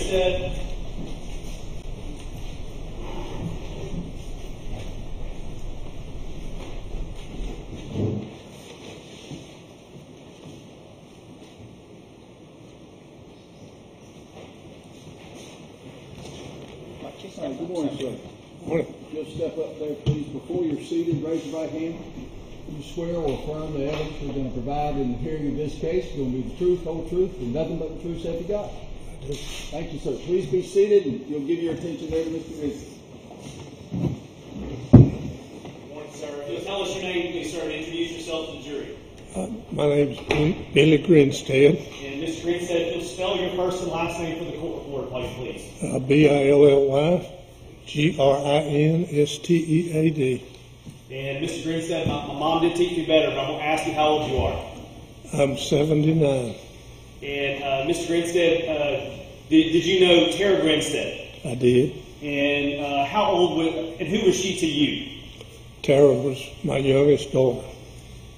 Grinstead. Good morning, sir. Morning. Just step up there, please. Before you're seated, raise your right hand. You swear or affirm the evidence you're going to provide in the hearing of this case is going to be the truth, whole truth, and nothing but the truth said to God. I do. Thank you, sir. Please be seated, and you'll give your attention there to Mr. Grinstead. Good morning, sir. Can you tell us your name, please, sir, and introduce yourself to the jury? My name's Billy Grinstead. And Mr. Grinstead, you'll spell your first and last name for the court reporter, please. Billy Grinstead. And Mr. Grinstead, my mom did teach me better, but I'm going to ask you how old you are. I'm 79. And Mr. Grinstead, did you know Tara Grinstead? I did. And how old was, and who was she to you? Tara was my youngest daughter.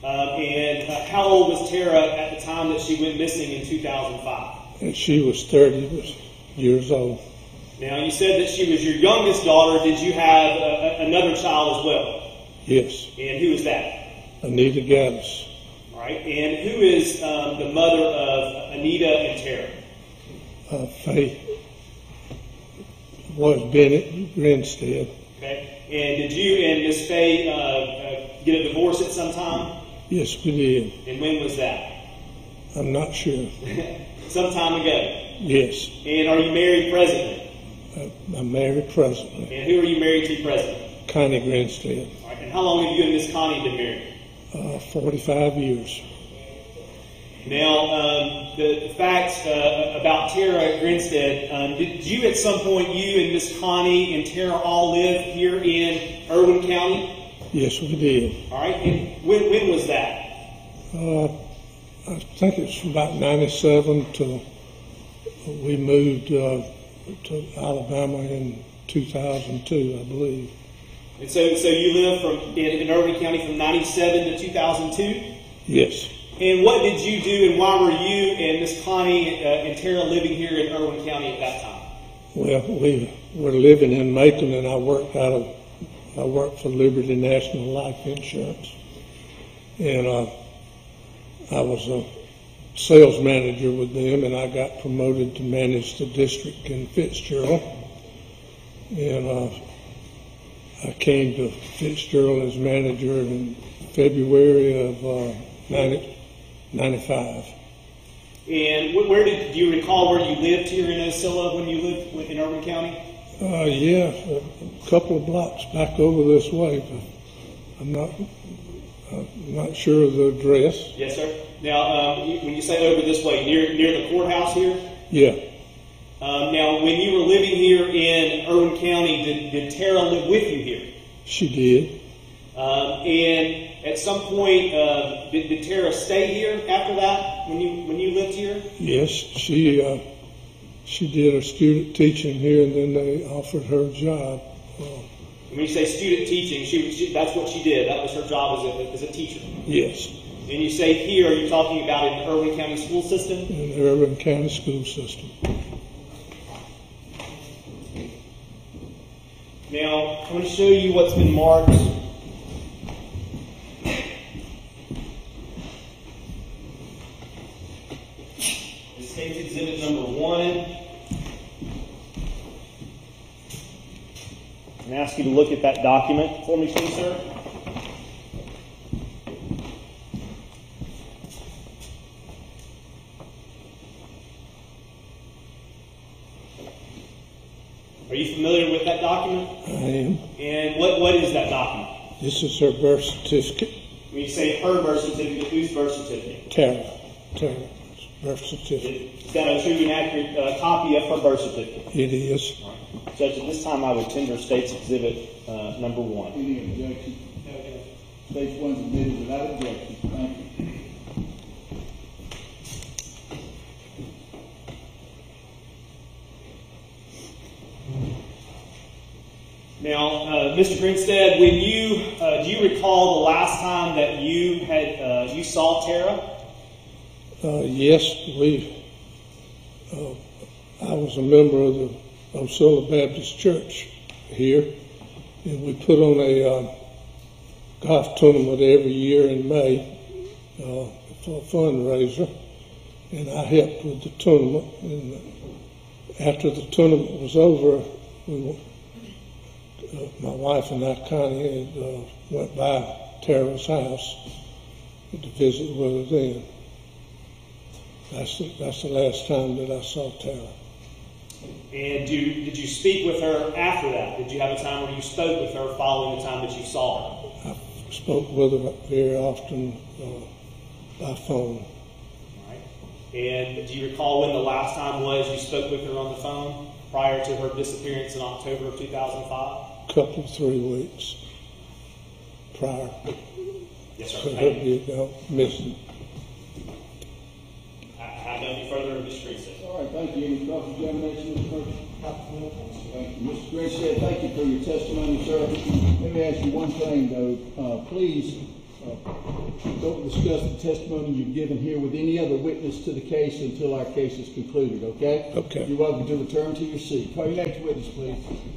How old was Tara at the time that she went missing in 2005? And she was 30 years old. Now, you said that she was your youngest daughter. Did you have another child as well? Yes. And who is that? Anita Gattis. All right. And who is the mother of Anita and Tara? Faye. Was Bennett Grinstead. Okay. And did you and Miss Faye get a divorce at some time? Yes, we did. And when was that? I'm not sure. Some time ago? Yes. And are you married presently? I'm married presently. And who are you married to presently? Connie Grinstead. All right. And how long have you and Miss Connie been married? 45 years. Now, the facts about Tara Grinstead, did you at some point, you and Miss Connie and Tara all live here in Irwin County? Yes, we did. All right. And when was that? I think it's from about 97 till we moved to Alabama in 2002, I believe. And so you lived in Irwin County from 97 to 2002? Yes. And what did you do, and why were you and Miss Connie and Tara living here in Irwin County at that time? Well, we were living in Macon, and I worked for Liberty National Life Insurance, and I was a sales manager with them, and I got promoted to manage the district in Fitzgerald, and I came to Fitzgerald as manager in February of 1995. And do you recall where you lived here in Ocilla when you lived in Irwin County? Yeah, a couple of blocks back over this way, but I'm not sure of the address. Yes, sir. Now, when you say over this way, near the courthouse here? Yeah. Now, when you were living here in Irwin County, did Tara live with you here? She did. And at some point, did Tara stay here after that when you lived here? Yes, she. She did her student teaching here, and then they offered her a job. When you say student teaching, that's what she did. That was her job as a teacher. Yes. And you say here, are you talking about in the Irwin County School System? In the Irwin County School System. Now, I'm going to show you what's been marked. This case exhibit number 1. And ask you to look at that document for me, please, sir. Are you familiar with that document? I am. And what is that document? This is her birth certificate. When you say her birth certificate, whose birth certificate? Tara. Birth certificate. Is that a true and accurate copy of her birth certificate? It is. All right. Judge, at this time I would tender State's Exhibit number 1. Any objection? Okay. Stage 1 submitted without objection. Thank you. Now, Mr. Grinstead, when you do you recall the last time that you had you saw Tara? Yes, I was a member of the Osela Baptist Church here, and we put on a golf tournament every year in May for a fundraiser, and I helped with the tournament. And after the tournament was over, my wife and I, Connie, had, went by Tara's house to visit with her then. That's the last time that I saw Tara. And did you speak with her after that? Did you have a time where you spoke with her following the time that you saw her? I spoke with her very often by phone. All right. And do you recall when the last time was you spoke with her on the phone prior to her disappearance in October of 2005? A couple of 3 weeks prior. Yes, sir. So you don't miss it. I have nothing further of Ms. Grinstead. All right, thank you. Any cross-examination, Mr. Perkins? Thank you. Mr. Grinstead, thank you for your testimony, sir. Let me ask you one thing, though. Please don't discuss the testimony you've given here with any other witness to the case until our case is concluded, okay? Okay. You're welcome to return to your seat. Call your next witness, please.